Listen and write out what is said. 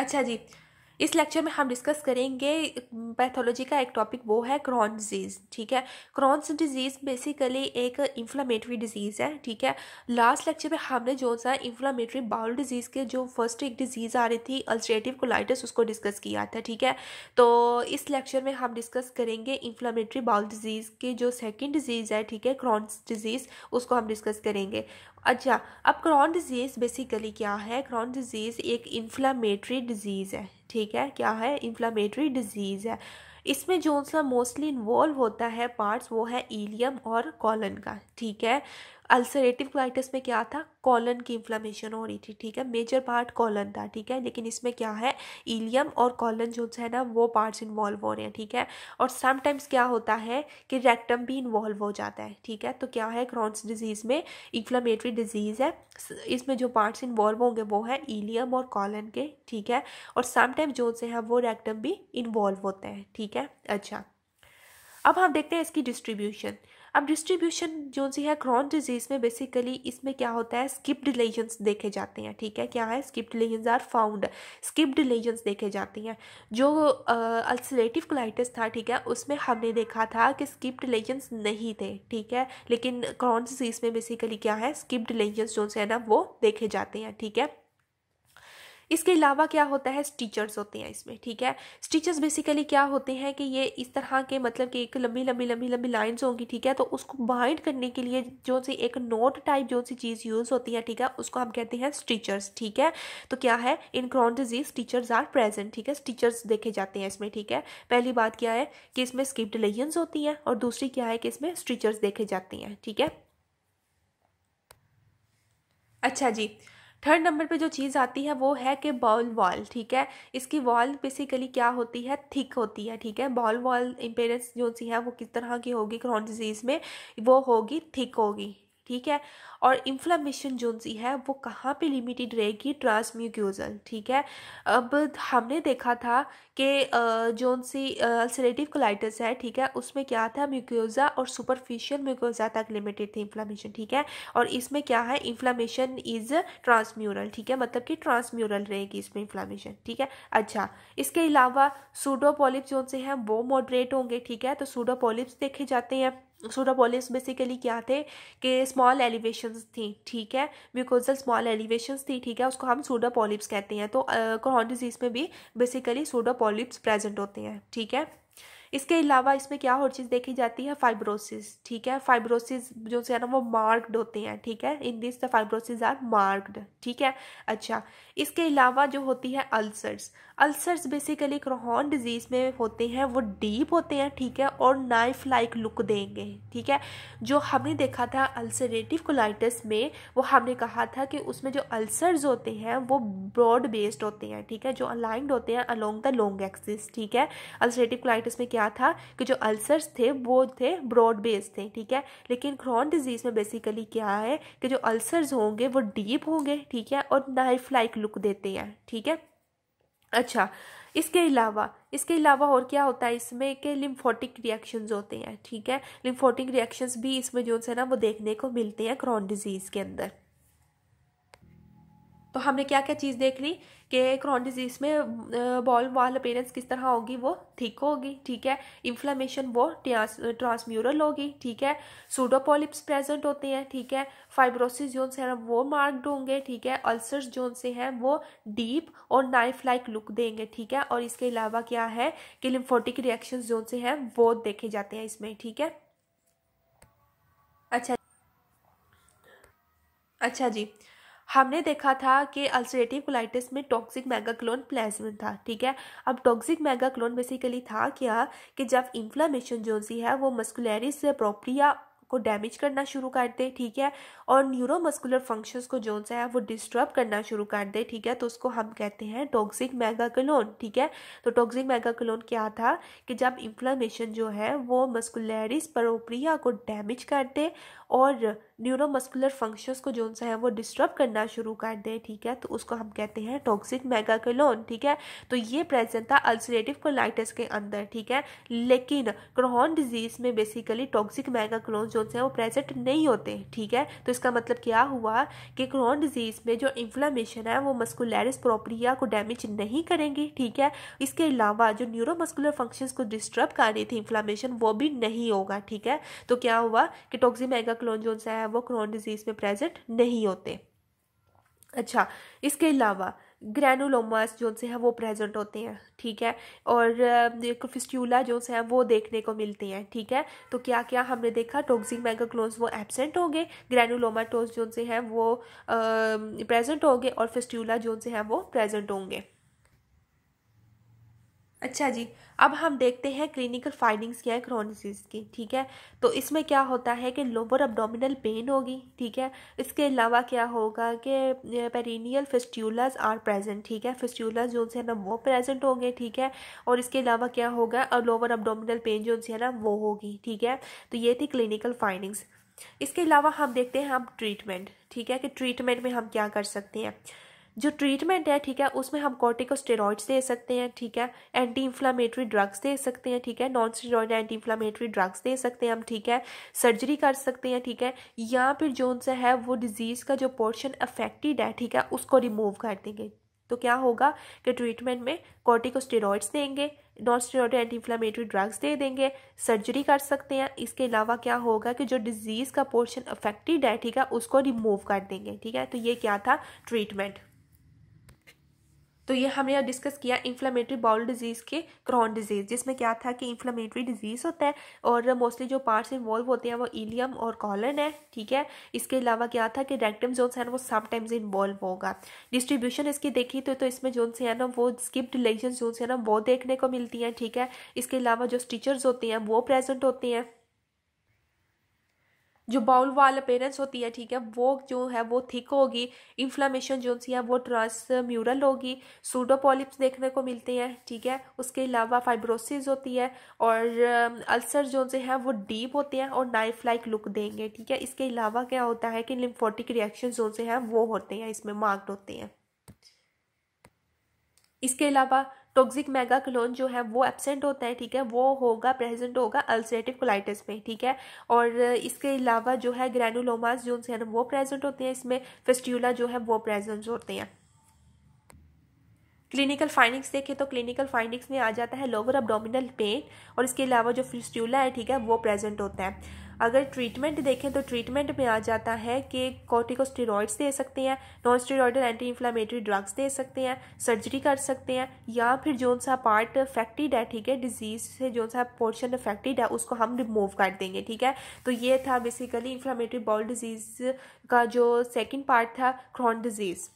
अच्छा जी, इस लेक्चर में हम डिस्कस करेंगे पैथोलॉजी का एक टॉपिक, वो है क्रोन्स डिजीज़। ठीक है, क्रोन्स डिजीज़ बेसिकली एक इन्फ्लामेटरी डिजीज़ है। ठीक है, लास्ट लेक्चर में हमने जो सा इन्फ्लामेटरी बाउल डिजीज़ के जो फर्स्ट एक डिजीज़ आ रही थी अल्सरेटिव कोलाइटिस, उसको डिस्कस किया था। ठीक है, तो इस लेक्चर में हम डिस्कस करेंगे इन्फ्लामेटरी बाउल डिजीज़ की जो सेकेंड डिजीज़ है, ठीक है, क्रोन्स डिजीज़, उसको हम डिस्कस करेंगे। अच्छा, अब क्रोन डिजीज़ बेसिकली क्या है? क्रोन डिजीज़ एक इन्फ्लामेटरी डिजीज़ है। ठीक है, क्या है? इन्फ्लामेटरी डिजीज़ है। इसमें जो सा मोस्टली इन्वॉल्व होता है पार्ट्स, वो है इलियम और कॉलन का। ठीक है, अल्सरेटिव कोलाइटिस में क्या था? कॉलन की इन्फ्लामेशन हो रही थी। ठीक है, मेजर पार्ट कॉलन था। ठीक है, लेकिन इसमें क्या है, इलियम और कॉलन जो है ना, वो पार्ट्स इन्वॉल्व हो रहे हैं। ठीक है, और समटाइम्स क्या होता है कि रेक्टम भी इन्वॉल्व हो जाता है। ठीक है, तो क्या है, क्रोन्स डिजीज़ में इन्फ्लामेटरी डिजीज़ है, इसमें जो पार्ट्स इन्वॉल्व होंगे वो है इलियम और कॉलन के। ठीक है, और समटाइम्स जो से है वो रेक्टम भी इन्वॉल्व होते हैं। ठीक है, अच्छा, अब हम देखते हैं इसकी डिस्ट्रीब्यूशन। अब डिस्ट्रीब्यूशन जो सी है क्रोन्स डिजीज़ में, बेसिकली इसमें क्या होता है, स्किप्ड लेजन्स देखे जाते हैं। ठीक है, क्या है, skipped lessons are found, skipped lessons देखे जाती हैं। जो अल्सरेटिव कोलाइटिस था, ठीक है, उसमें हमने देखा था कि स्किप्ड लेजन्स नहीं थे। ठीक है, लेकिन क्रोन्स डिजीज़ में बेसिकली क्या है, स्किप्ड लेजन्स जो से है ना, वो देखे जाते हैं। ठीक है, इसके अलावा क्या होता है, स्टिचर्स होते हैं इसमें। ठीक है, स्टिचर्स बेसिकली क्या होते हैं कि ये इस तरह के, मतलब कि एक लंबी लंबी लंबी लंबी लाइंस होंगी। ठीक है, तो उसको बाइंड करने के लिए जो सी एक नोट टाइप जो सी चीज़ यूज़ होती है, ठीक है, उसको हम कहते हैं स्टिचर्स। ठीक है, तो क्या है, in Krones disease strictures are present. ठीक है, स्टिचर्स देखे जाते हैं इसमें। ठीक है, पहली बात क्या है कि इसमें स्किप्ड लेजन्स होती हैं, और दूसरी क्या है कि इसमें स्टिचर्स देखे जाते हैं। ठीक है, अच्छा जी, थर्ड नंबर पे जो चीज़ आती है वो है कि बाउल वॉल। ठीक है, इसकी वॉल बेसिकली क्या होती है, थिक होती है। ठीक है, बाउल वॉल इंपेयरेंस जो सी है वो किस तरह की होगी क्रोन्स डिजीज़ में, वो होगी थिक होगी। ठीक है, और इन्फ्लामेशन जो सी है वो कहाँ पे लिमिटेड रहेगी, ट्रांसम्यूक्यूजल। ठीक है, अब हमने देखा था कि जो सी अल्सरेटिव कोलाइटिस है, ठीक है, उसमें क्या था, म्यूक्यूज़ा और सुपरफिशियल म्यूक्यूज़ा तक लिमिटेड थी इन्फ्लामेशन। ठीक है, और इसमें क्या है, इन्फ्लामेशन इज़ ट्रांसम्यूरल। ठीक है, मतलब कि ट्रांसम्यूरल रहेगी इसमें इन्फ्लामेशन। ठीक है, अच्छा, इसके अलावा सूडोपोलिप्स जो से हैं वो मॉडरेट होंगे। ठीक है, तो सूडोपोलिप्स देखे जाते हैं। सूडोपोलिप्स बेसिकली क्या थे कि स्मॉल एलिवेशंस थी। ठीक है, म्यूकोजल स्मॉल एलिवेशंस थी। ठीक है, उसको हम सूडोपोलिप्स कहते हैं। तो क्रोन्स डिजीज़ में भी बेसिकली सूडोपोलिप्स प्रेजेंट होते हैं। ठीक है, इसके अलावा इसमें क्या और चीज़ देखी जाती है, फाइब्रोसिस। ठीक है, फाइब्रोसिस जो से है ना, वो मार्क्ड होते हैं। ठीक है, in this the fibrosis are marked. ठीक है, अच्छा, इसके अलावा जो होती है ulcers, ulcers basically Krones disease में होते हैं, वो डीप होते हैं। ठीक है, और नाइफ लाइक लुक देंगे। ठीक है, जो हमने देखा था अल्सरेटिव कोलाइटिस में, वो हमने कहा था कि उसमें जो अल्सर्स होते हैं वो ब्रॉड बेस्ड होते हैं। ठीक है, जो अलाइंड होते हैं अलोंग द लॉन्ग एक्सिस। ठीक है, अल्सरेटिव कोलाइटिस में क्या था कि जो अल्सर्स थे वो थे ब्रॉड बेस्ड थे। ठीक है, लेकिन क्रोन्स डिजीज़ में बेसिकली क्या है कि जो अल्सर्स होंगे वो डीप होंगे। ठीक है, और नाइफ लाइक लुक देते हैं। ठीक है, अच्छा, इसके अलावा और क्या होता है इसमें कि लिम्फोटिक रिएक्शंस होते हैं। ठीक है, लिम्फोटिक रिएक्शंस भी इसमें जो है ना, वो देखने को मिलते हैं क्रोन्स डिजीज़ के अंदर। तो हमने क्या क्या चीज़ देख ली कि क्रोन्स डिजीज़ में बाउल वॉल अपीयरेंस किस तरह होगी, वो थिक होगी। ठीक है, इन्फ्लामेशन वो ट्रांसम्यूरल होगी। ठीक है, सूडोपोलिप्स प्रेजेंट होते हैं। ठीक है, फाइब्रोसिस जोन से है वो मार्क्ड होंगे। ठीक है, अल्सर्स जोन से हैं वो डीप और नाइफ लाइक लुक देंगे। ठीक है, और इसके अलावा क्या है कि लिम्फोटिक रिएक्शन जोन से हैं वो देखे जाते हैं इसमें। ठीक है, अच्छा जी, हमने देखा था कि अल्सरेटिव कोलाइटिस में टॉक्सिक मेगाकोलन प्रेजेंट था। ठीक है, अब टॉक्सिक मेगाकोलन बेसिकली था क्या कि जब इन्फ्लामेशन जो सी है वो मस्कुलरिस प्रोप्रिया को डैमेज करना शुरू कर दे। ठीक है, और न्यूरोमस्कुलर फंक्शंस को जो सा है वो डिस्टर्ब करना शुरू कर दे। ठीक है, तो उसको हम कहते हैं टॉक्सिक मेगाकोलन। ठीक है, तो टॉक्सिक मेगाकोलन क्या था कि जब इन्फ्लामेशन जो है वो मस्कुलरिस प्रोप्रिया को डैमेज कर दे और न्यूरोमस्कुलर फंक्शंस को जो सा है वो डिस्टर्ब करना शुरू कर दे, ठीक है, तो उसको हम कहते हैं टॉक्सिक मेगाकोलोन, ठीक है। तो ये प्रेजेंट था अल्सरेटिव कोलाइटिस के अंदर, ठीक है। लेकिन क्रोहन डिजीज में बेसिकली टॉक्सिक मेगाकोलोन जो सा है वो प्रेजेंट नहीं होते, ठीक है। तो इसका मतलब क्या हुआ कि क्रोहन डिजीज में जो इन्फ्लामेशन है वो मस्कुलरिस प्रोप्रिया को डैमेज नहीं करेंगे, ठीक है। इसके अलावा जो न्यूरोमस्कुलर फंक्शंस को डिस्टर्ब कर रही थी इन्फ्लामेशन, वो भी नहीं होगा, ठीक है। तो क्या हुआ कि टॉक्सिक मेगाकोलोन जो है वो क्रोन डिजीज में प्रेजेंट नहीं होते। अच्छा, इसके अलावा ग्रैनुलोमास जो से हैं वो प्रेजेंट होते हैं, ठीक है, और फिस्ट्यूला जो से हैं वो देखने को मिलते हैं, ठीक है। तो क्या क्या हमने देखा, टॉक्सिक मेगाकोलोन्स वो एब्सेंट हो गए, ग्रैनुलोमाटोस जो से हैं वो प्रेजेंट हो गए, और फिस्ट्यूला जो से हैं वो प्रेजेंट होंगे। अच्छा जी, अब हम देखते हैं क्लिनिकल फाइंडिंग्स क्या है क्रोन डिजीज़ की, ठीक है। तो इसमें क्या होता है कि लोअर एब्डोमिनल पेन होगी, ठीक है। इसके अलावा क्या होगा कि पेरिनियल फिस्ट्यूलास आर प्रेजेंट, ठीक है, फिस्ट्यूलास जो है ना वो प्रेजेंट होंगे, ठीक है। और इसके अलावा क्या होगा, और लोअर एब्डोमिनल पेन जो है ना वो होगी, ठीक है। तो ये थी क्लिनिकल फाइंडिंग्स। इसके अलावा हम देखते हैं हम ट्रीटमेंट, ठीक है, कि ट्रीटमेंट में हम क्या कर सकते हैं। जो ट्रीटमेंट है, ठीक है, उसमें हम कॉर्टिकोस्टेरॉइड्स दे सकते हैं, ठीक है, एंटी इन्फ्लामेटरी ड्रग्स दे सकते हैं, ठीक है, non steroid anti inflammatory drugs दे सकते हैं हम, ठीक है, सर्जरी कर सकते हैं, ठीक है, या फिर जो उनसे है वो डिजीज़ का जो पोर्शन अफेक्टेड है, ठीक है, उसको रिमूव कर देंगे। तो क्या होगा कि ट्रीटमेंट में कॉर्टिकोस्टेरॉइड्स देंगे, non steroid anti inflammatory drugs दे देंगे, सर्जरी कर सकते हैं। इसके अलावा क्या होगा कि जो डिजीज़ का पोर्शन अफेक्टेड है, ठीक है, उसको रिमूव कर देंगे, ठीक है। तो ये क्या था ट्रीटमेंट। तो ये हमने अब डिस्कस किया इन्फ्लामेटरी बाउल डिजीज़ के क्रोन डिजीज़, जिसमें क्या था कि इन्फ्लामेटरी डिजीज़ होता है और मोस्टली जो पार्ट्स इन्वॉल्व होते हैं वो इलियम और कॉलन है, ठीक है। इसके अलावा क्या था कि रेक्टम जोन्स है ना वो समटाइम्स इन्वॉल्व होगा। डिस्ट्रीब्यूशन इसकी देखी तो इसमें जोन से है ना वो स्किप्ड लेजन्स जोन से है ना वो देखने को मिलती हैं, ठीक है। इसके अलावा जो स्टिचर्स होते हैं वो प्रेजेंट होते हैं। जो बाउल वाल अपेरेंस होती है, ठीक है, वो जो है वो थिक होगी। इन्फ्लामेशन जो सी है वो ट्रांसम्यूरल होगी। सूडोपोलिप्स देखने को मिलते हैं, ठीक है। उसके अलावा फाइब्रोसिस होती है और अल्सर जो से हैं वो डीप होते हैं और नाइफ लाइक लुक देंगे, ठीक है। इसके अलावा क्या होता है कि लिम्फोटिक रिएक्शन जो से हैं वो होते हैं, इसमें मार्क्ड होते हैं। इसके अलावा टॉक्सिक मेगाकोलोन जो है वो एब्सेंट होता है, ठीक है, वो होगा प्रेजेंट होगा अल्सरेटिव कोलाइटिस में, ठीक है। और इसके अलावा जो है ग्रैनुलोमास जो है वो प्रेजेंट होते हैं, इसमें फिस्ट्यूला जो है वो प्रेजेंट होते हैं। क्लिनिकल फाइंडिंग्स देखें तो क्लिनिकल फाइंडिंग्स में आ जाता है लोअर एब्डोमिनल पेन, और इसके अलावा जो फिस्ट्यूला है, ठीक है, वो प्रेजेंट होता है। अगर ट्रीटमेंट देखें तो ट्रीटमेंट में आ जाता है कि कॉर्टिकोस्टेरॉइड्स दे सकते हैं, non steroidal anti inflammatory drugs दे सकते हैं, सर्जरी कर सकते हैं, या फिर जो सा पार्ट अफेक्टेड है, ठीक है, डिजीज से जो सा पोर्शन अफेक्टेड है उसको हम रिमूव कर देंगे, ठीक है। तो ये था बेसिकली इन्फ्लामेटरी बाउल डिजीज़ का जो सेकेंड पार्ट था क्रोन डिजीज़।